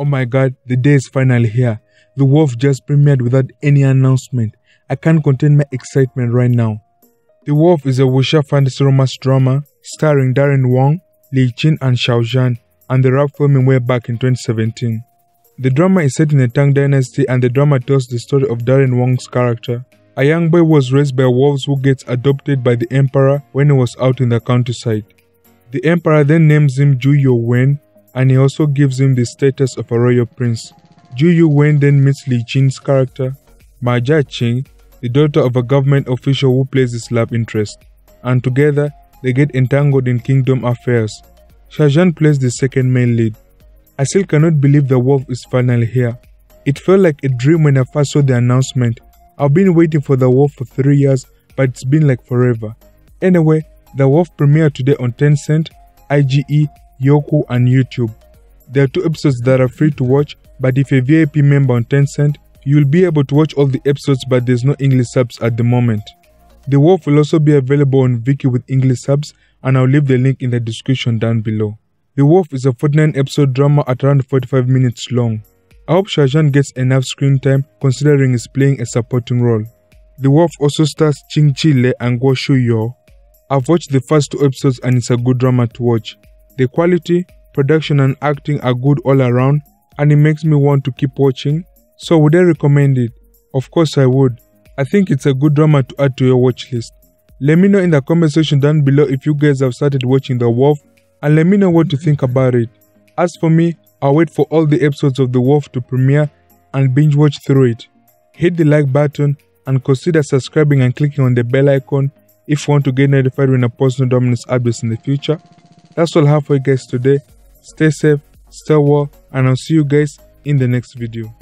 Oh my god, the day is finally here. The Wolf just premiered without any announcement. I can't contain my excitement right now. The Wolf is a wuxia fantasy romance drama starring Darren Wang, Li Qin and Xiao Zhan, and they wrapped filming way back in 2017. The drama is set in the Tang Dynasty, and the drama tells the story of Darren Wang's character. A young boy was raised by wolves who gets adopted by the emperor when he was out in the countryside. The emperor then names him Zhu Yuwen, and he also gives him the status of a royal prince. Zhu Yuwen then meets Li Qin's character, Ma Jiaqing, the daughter of a government official who plays his love interest, and together they get entangled in kingdom affairs. Xiao Zhan plays the second main lead. I still cannot believe The Wolf is finally here. It felt like a dream when I first saw the announcement. I've been waiting for The Wolf for 3 years, but it's been like forever. Anyway, The Wolf premiered today on Tencent, IGE, Yoku and YouTube. There are 2 episodes that are free to watch, but if you're a VIP member on Tencent, you'll be able to watch all the episodes, but there's no English subs at the moment. The Wolf will also be available on Viki with English subs, and I'll leave the link in the description down below. The Wolf is a 49-episode drama at around 45 minutes long. I hope Xiao Zhan gets enough screen time considering he's playing a supporting role. The Wolf also stars Ching-chi-le and Guo-shuyo. I've watched the first 2 episodes and it's a good drama to watch. The quality, production and acting are good all around, and it makes me want to keep watching. So would I recommend it? Of course I would. I think it's a good drama to add to your watch list. Let me know in the comment section down below if you guys have started watching The Wolf, and let me know what you think about it. As for me, I'll wait for all the episodes of The Wolf to premiere and binge watch through it. Hit the like button and consider subscribing and clicking on the bell icon if you want to get notified when I post new dominance updates in the future. That's all I have for you guys today. Stay safe, stay well, and I'll see you guys in the next video.